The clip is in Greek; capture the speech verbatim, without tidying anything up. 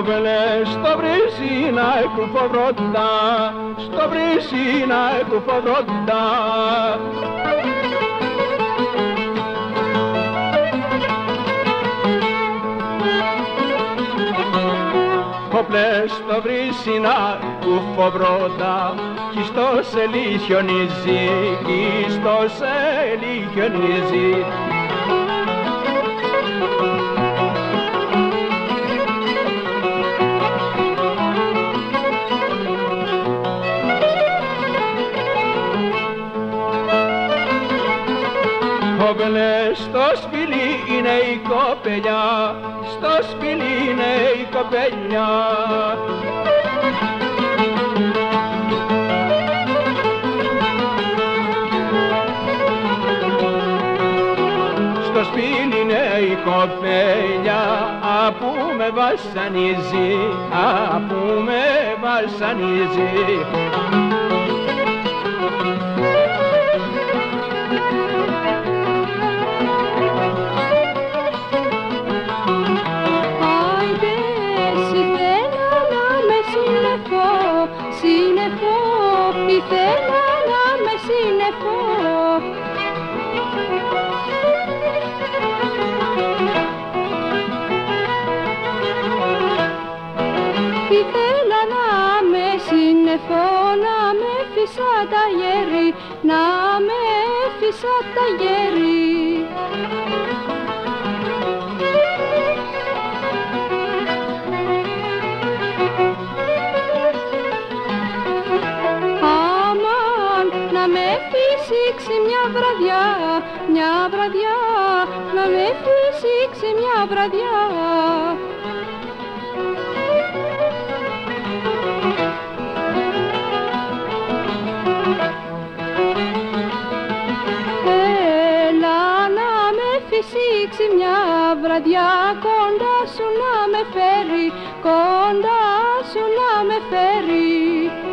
Κόβελε στο βρύσινα κουφοβρότα, στο βρύσινα κουφοβρότα. Κόβελε στο βρύσινα κουφοβρότα, κι στο σελί χιονίζει, κι στο σελί χιονίζει. Κόβελε στο σπηλί είναι η κοπελιά, στο σπηλί είναι η κοπελιά. Στο σπηλί είναι η κοπελιά, α, που με βασανίζει, α, που με βασανίζει. Συνεφό, ήθελα να με συνεφό. Ήθελα να με συνεφό, να με φύσα τα γέρι, να με φύσα τα γέρι. Μια βραδιά, μια βραδιά, να με φύσηξει μια βραδιά. Έλα να με φύσηξει μια βραδιά, κοντά σου να με φέρει, κοντά σου να με φέρει.